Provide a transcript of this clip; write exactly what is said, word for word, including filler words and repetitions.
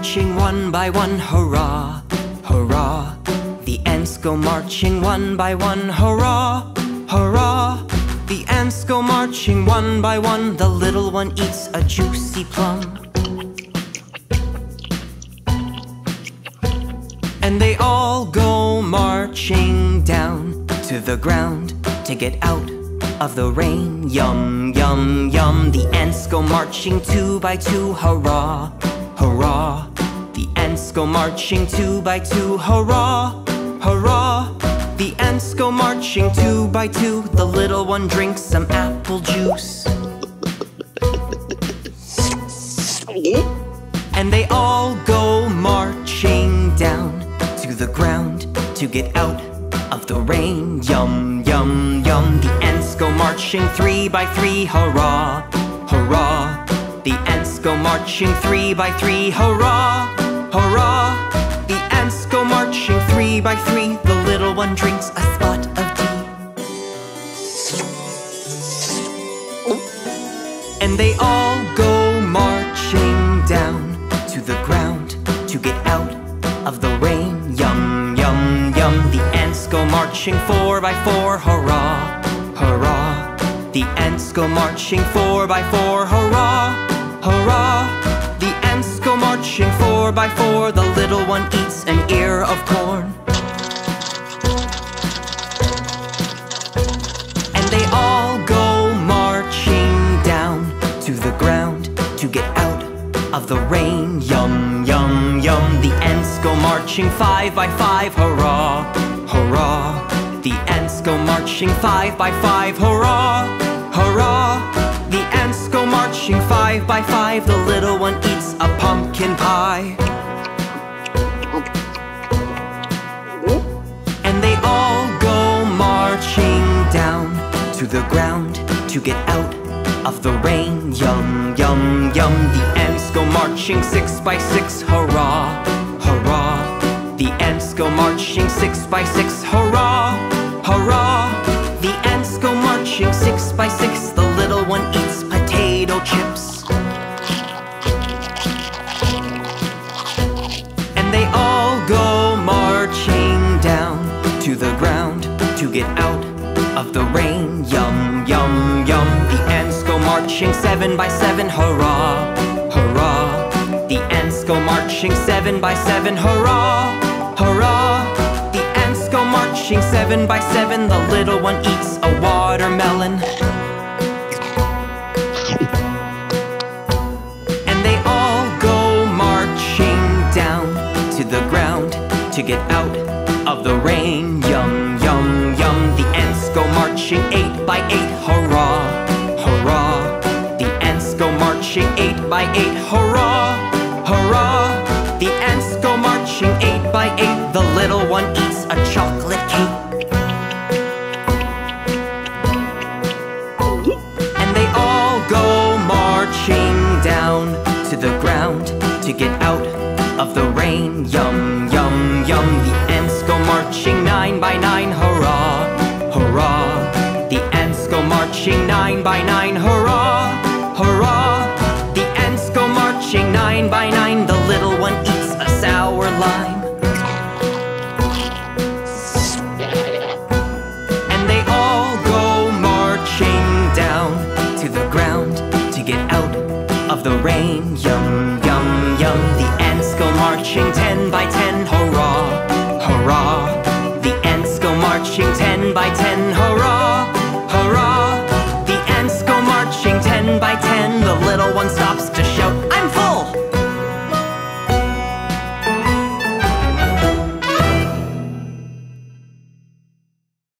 marching one by one, hurrah, hurrah. The ants go marching one by one, hurrah, hurrah. The ants go marching one by one, the little one eats a juicy plum. And they all go marching down to the ground to get out of the rain. Yum, yum, yum. The ants go marching two by two, hurrah, hurrah. The ants go marching two by two, hurrah, hurrah. The ants go marching two by two, the little one drinks some apple juice. And they all go marching down to the ground to get out of the rain. Yum, yum, yum. The ants go marching three by three, hurrah, hurrah. The ants go marching three by three, hurrah, hurrah. The ants go marching three by three, the little one drinks a spot of tea. And they all go marching down to the ground to get out of the rain. Yum, yum, yum. The ants go marching four by four, hurrah, hurrah. The ants go marching four by four, hurrah, hurrah. The ants go marching four by four, the little one eats an ear of corn. And they all go marching down to the ground to get out of the rain. Yum, yum, yum. The ants go marching five by five, hurrah, hurrah. The ants go marching five by five, hurrah, hurrah. The ants go marching five by five, the little one eats a pumpkin pie. And they all go marching down to the ground to get out of the rain. Yum, yum, yum. The ants go marching six by six, hurrah, hurrah. The ants go marching six by six, hurrah, hurrah. The ants go marching six by six, the little one eats potato chips. And they all go marching down to the ground to get out of the rain. Yum, yum, yum. The ants go marching seven by seven, hurrah, hurrah. The ants go marching seven by seven, hurrah, hurrah. The ants go marching seven by seven, the little one eats a watermelon. And they all go marching down to the ground to get out of the rain. Yum, yum, yum. The ants go marching eight by eight, hurrah, hurrah. The ants go marching eight by eight, hurrah, hurrah. The ants go marching eight by eight, the little one eats a chocolate cake. And they all go marching down to the ground to get out of the rain. Yum, yum, yum. The ants go marching nine by nine, hurrah, hurrah. The ants go marching nine by nine, hurrah, hurrah. The ants go marching nine by nine, the little one eats sour lime. And they all go marching down to the ground to get out of the rain. Yum, yum, yum. The ants go marching ten by ten, hurrah, hurrah. The ants go marching ten by ten, hurrah.